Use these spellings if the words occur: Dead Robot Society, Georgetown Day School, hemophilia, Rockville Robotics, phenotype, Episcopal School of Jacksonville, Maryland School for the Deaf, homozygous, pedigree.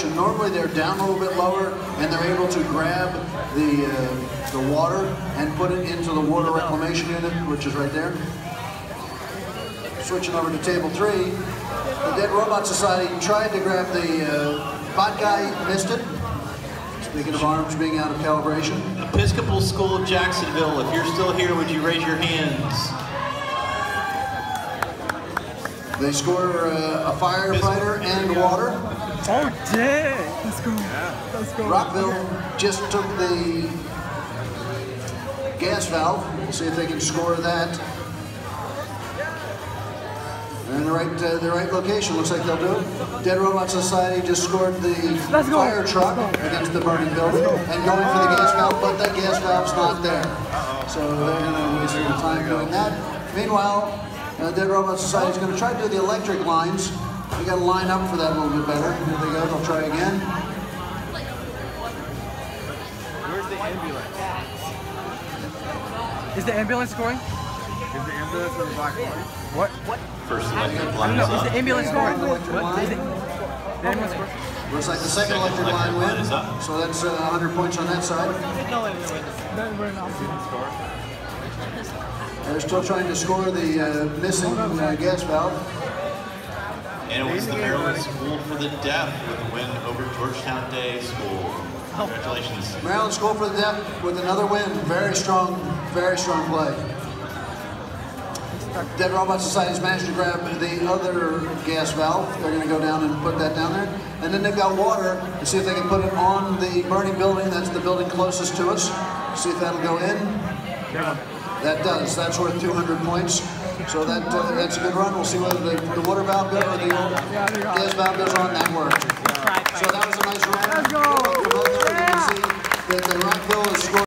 station. Normally they're down a little bit lower and they're able to grab the water and put it into the water reclamation unit, which is right there. Switching over to table 3. The Dead Robot Society tried to grab the bot guy, missed it. Speaking of arms being out of calibration. Episcopal School of Jacksonville, if you're still here, would you raise your hands? They score a firefighter and water. Oh, dang! Let's go. Yeah. Let's go. Rockville just took the gas valve. We'll see if they can score that. In the right location, looks like they'll do it. Dead Robot Society just scored the fire truck against the burning building and going for the gas valve, but that gas valve's not there. So they're going to waste some time doing that. Meanwhile, Dead Robot Society's going to try to do the electric lines. They got to line up for that a little bit better. Here they go, they'll try again. Where's the ambulance? Is the ambulance going? Is the ambulance in the black one? What? First electric line. No, is the ambulance going? Looks like the second electric line went. So that's 100 points on that side. They're still trying to score the missing gas valve. And it was the Maryland School for the Deaf with a win over Georgetown Day School. Congratulations. Maryland School for the Deaf with another win. Very strong play. Dead Robot Society's managed to grab the other gas valve. They're going to go down and put that down there. And then they've got water to see if they can put it on the burning building. That's the building closest to us. See if that'll go in. That does. That's worth 200 points. So that's a good run. We'll see whether the water valve goes or the gas valve goes on. That worked. So that was a nice run. You can see that the Rockville is scoring.